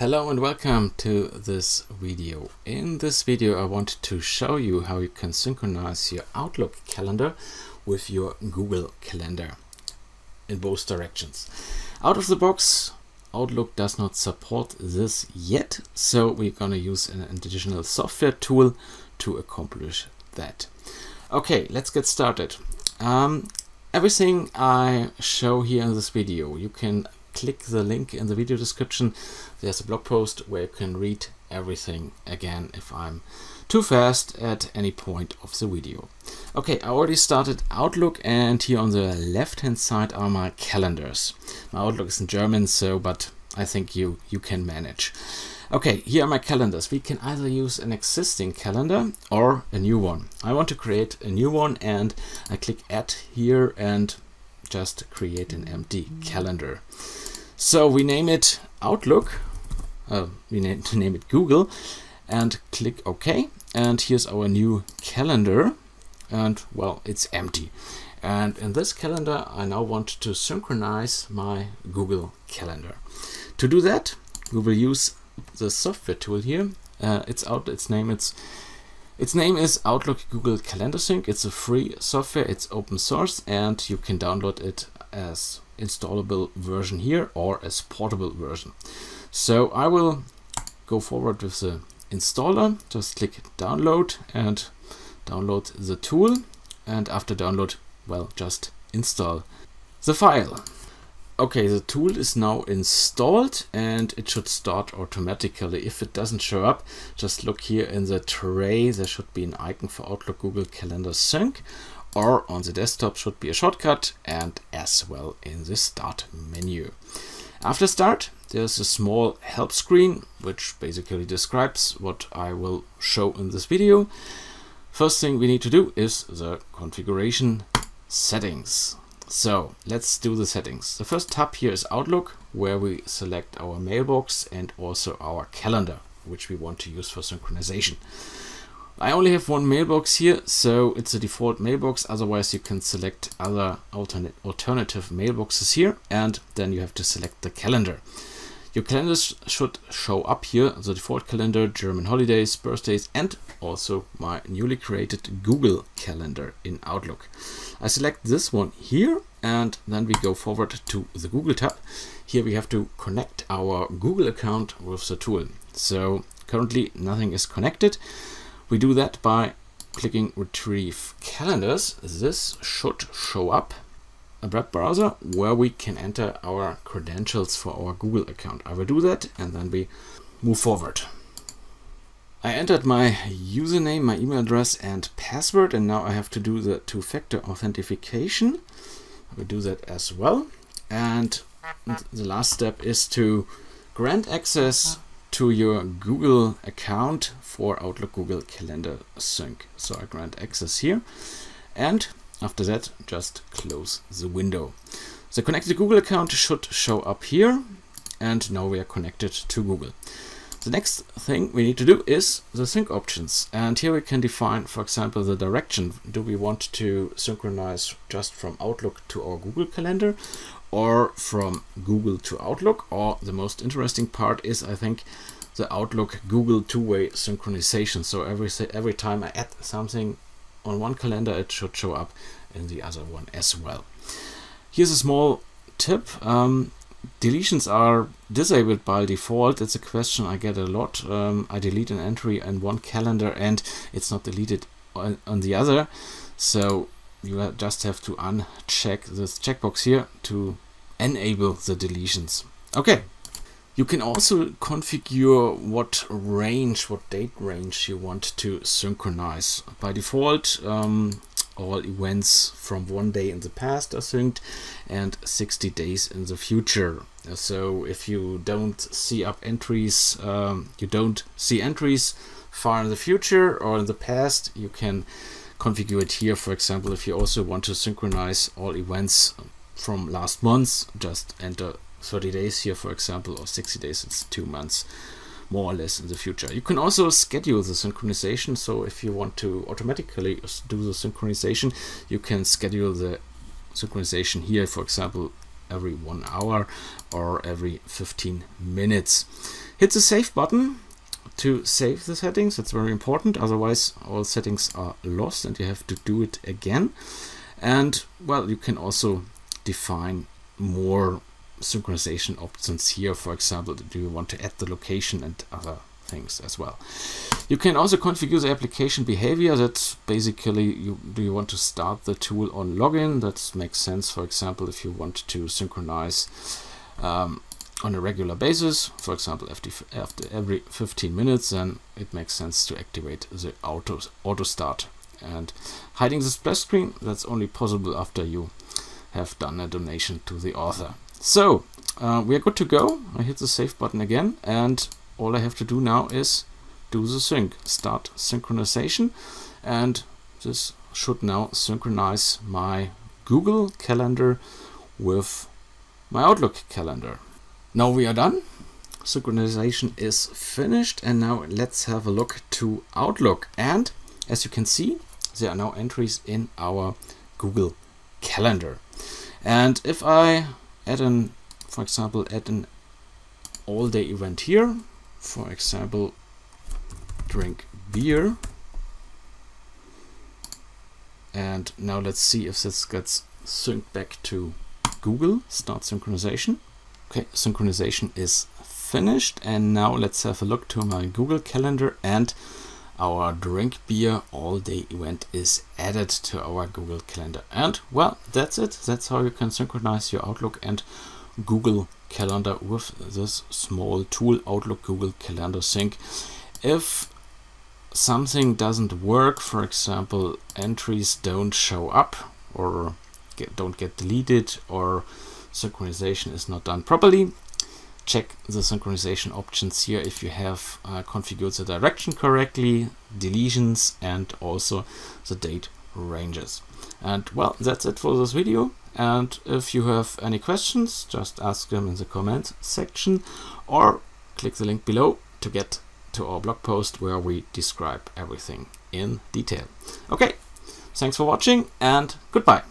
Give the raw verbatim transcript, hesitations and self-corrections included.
Hello and welcome to this video. In this video I want to show you how you can synchronize your Outlook calendar with your Google Calendar in both directions. Out of the box, Outlook does not support this yet, so we're going to use an additional software tool to accomplish that. Okay, let's get started. Um, everything I show here in this video, you can click the link in the video description. There's a blog post where you can read everything again if I'm too fast at any point of the video. Okay, I already started Outlook, and here on the left hand side are my calendars. My Outlook is in German, so but I think you you can manage. Okay, here are my calendars. We can either use an existing calendar or a new one. I want to create a new one, and I click add here and just create an empty calendar. So we name it Outlook, uh, we name, name it Google, and click OK. And here's our new calendar, and well, it's empty. And in this calendar, I now want to synchronize my Google Calendar. To do that, we will use the software tool here. Uh, it's out. Its name. It's Its name is Outlook Google Calendar Sync. It's a free software, it's open source, and you can download it as installable version here or as portable version. So I will go forward with the installer. Just click download and download the tool. And after download, well, just install the file. Okay, the tool is now installed and it should start automatically. If it doesn't show up, just look here in the tray. There should be an icon for Outlook Google Calendar Sync, or on the desktop should be a shortcut, and as well in the start menu. After start, there's a small help screen, which basically describes what I will show in this video. First thing we need to do is the configuration settings. So let's do the settings. The first tab here is Outlook, where we select our mailbox and also our calendar, which we want to use for synchronization. I only have one mailbox here, so it's a default mailbox. Otherwise, you can select other alternate alternative mailboxes here, and then you have to select the calendar. Your calendars should show up here, the default calendar, German holidays, birthdays, and also my newly created Google Calendar in Outlook. I select this one here, and then we go forward to the Google tab. Here we have to connect our Google account with the tool. So currently nothing is connected. We do that by clicking Retrieve Calendars. This should show up a web browser where we can enter our credentials for our Google account. I will do that, and then we move forward. I entered my username, my email address, and password, and now I have to do the two-factor authentication. I will do that as well. And the last step is to grant access to your Google account for Outlook Google Calendar Sync. So I grant access here, and after that, just close the window. The connected Google account should show up here, and now we are connected to Google. The next thing we need to do is the sync options. And here we can define, for example, the direction. Do we want to synchronize just from Outlook to our Google Calendar, or from Google to Outlook? Or the most interesting part is, I think, the Outlook Google two-way synchronization. So every, every time I add something on one calendar, it should show up in the other one as well. Here's a small tip. Um, deletions are disabled by default. It's a question I get a lot. Um, I delete an entry in one calendar and it's not deleted on, on the other. So you just have to uncheck this checkbox here to enable the deletions. Okay. You can also configure what range, what date range you want to synchronize. By default, um, all events from one day in the past are synced and sixty days in the future. So if you don't see up entries, um, you don't see entries far in the future or in the past, you can configure it here. For example, if you also want to synchronize all events from last month, just enter thirty days here, for example, or sixty days, it's two months more or less in the future. You can also schedule the synchronization. So if you want to automatically do the synchronization, you can schedule the synchronization here, for example, every one hour or every fifteen minutes. Hit the save button to save the settings. That's very important. Otherwise, all settings are lost and you have to do it again. And well, you can also define more synchronization options here. For example, do you want to add the location and other things as well. You can also configure the application behavior. That's basically, you, do you want to start the tool on login? That makes sense. For example, if you want to synchronize um, on a regular basis, for example, after, after every fifteen minutes, then it makes sense to activate the auto, auto start. And hiding the splash screen, that's only possible after you have done a donation to the author. So uh, we are good to go. I hit the save button again, and all I have to do now is do the sync, start synchronization, and this should now synchronize my Google Calendar with my Outlook calendar. Now we are done. Synchronization is finished, and now let's have a look to Outlook. And as you can see, there are now entries in our Google Calendar. And if I add an, for example, add an all-day event here, for example, drink beer. And now let's see if this gets synced back to Google. Start synchronization. Okay, synchronization is finished. And now let's have a look to my Google Calendar, and our drink beer all day event is added to our Google Calendar. And well, that's it. That's how you can synchronize your Outlook and Google Calendar with this small tool, Outlook Google Calendar Sync. If something doesn't work, for example, entries don't show up or get, don't get deleted, or synchronization is not done properly, check the synchronization options here if you have uh, configured the direction correctly, deletions, and also the date ranges. And well, that's it for this video. And if you have any questions, just ask them in the comments section, or click the link below to get to our blog post where we describe everything in detail. Okay, thanks for watching, and goodbye.